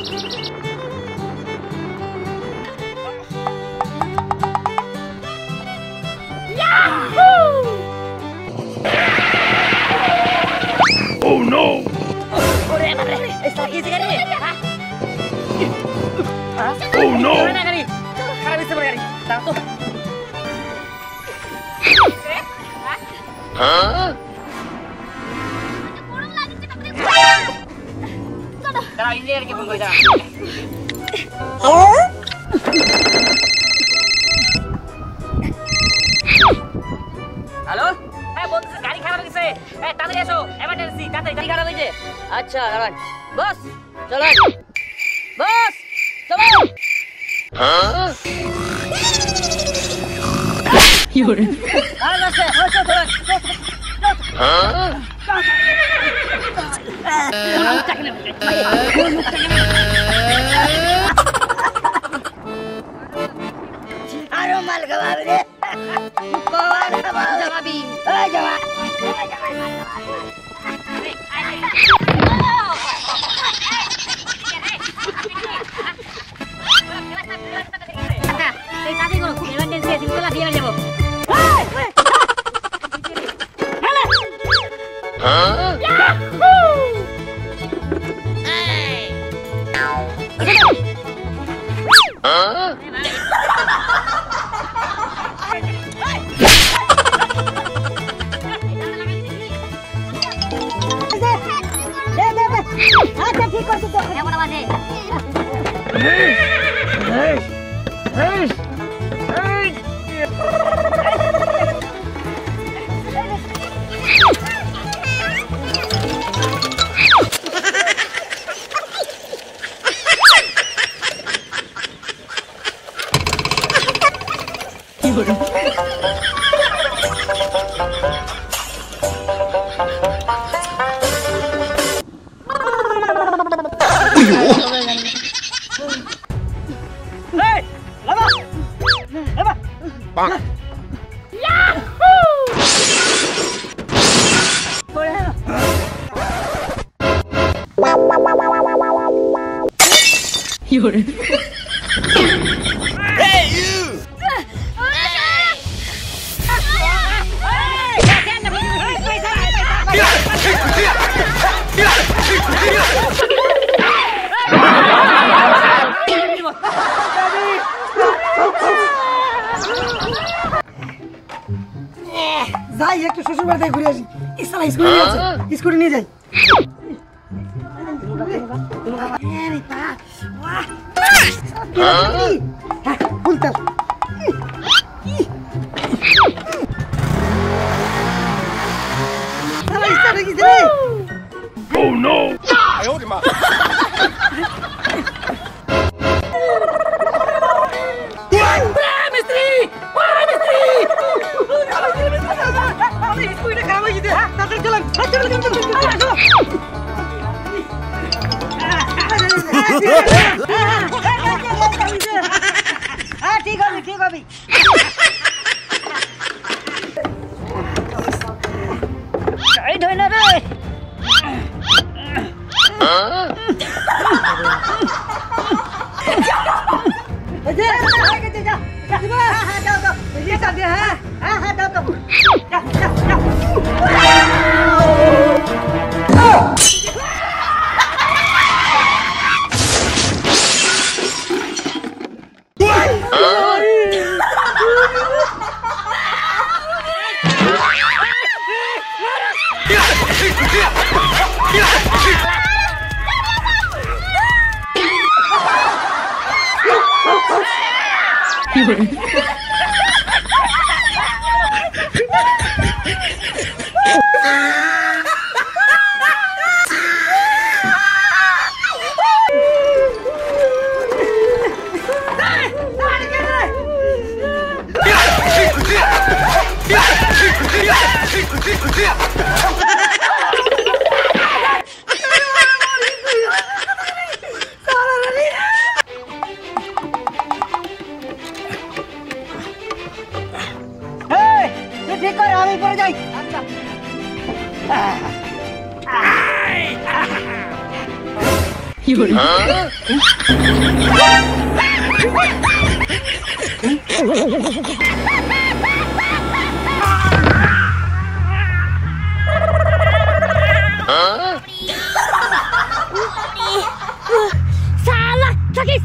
Oh no! Oh no! Huh? Hello? गाड़ी खाना किसे? ताते ऐसो, emergency, ताते गाड़ी खाना लीजिए। अच्छा, चलान, बस, चलान, बस, चलान। हाँ? योरे। हाँ बस है, बस है चलान। हाँ? आरो माल कबाब दे। पड़ी। साला थकिस